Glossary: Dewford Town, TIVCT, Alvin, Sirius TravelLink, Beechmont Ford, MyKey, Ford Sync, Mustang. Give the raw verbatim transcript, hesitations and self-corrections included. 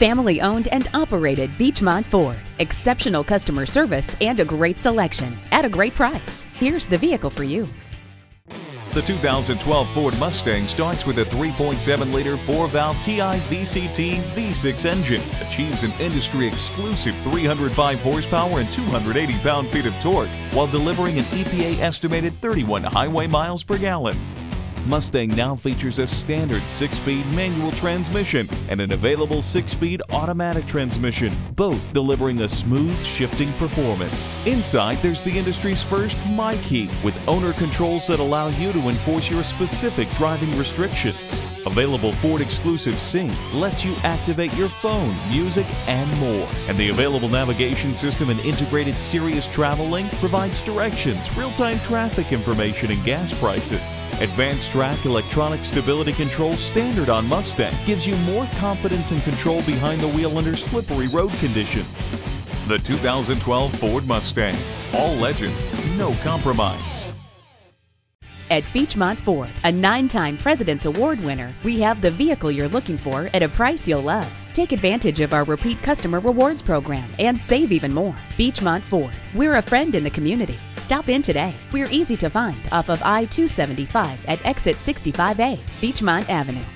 Family-owned and operated Beechmont Ford. Exceptional customer service and a great selection at a great price. Here's the vehicle for you. The two thousand twelve Ford Mustang starts with a three point seven liter four valve T I V C T V six engine, achieves an industry-exclusive three hundred five horsepower and two hundred eighty pound-feet of torque, while delivering an E P A-estimated thirty-one highway miles per gallon. Mustang now features a standard six-speed manual transmission and an available six-speed automatic transmission, both delivering a smooth shifting performance. Inside, there's the industry's first MyKey with owner controls that allow you to enforce your specific driving restrictions. Available Ford exclusive Sync lets you activate your phone, music, and more. And the available navigation system and integrated Sirius TravelLink provides directions, real-time traffic information, and gas prices. Advanced Track electronic stability control, standard on Mustang, gives you more confidence and control behind the wheel under slippery road conditions. The two thousand twelve Ford Mustang, all legend, no compromise. At Beechmont Ford, a nine-time President's Award winner, we have the vehicle you're looking for at a price you'll love. Take advantage of our repeat customer rewards program and save even more. Beechmont Ford, we're a friend in the community. Stop in today. We're easy to find off of I two seventy-five at exit sixty-five A, Beechmont Avenue.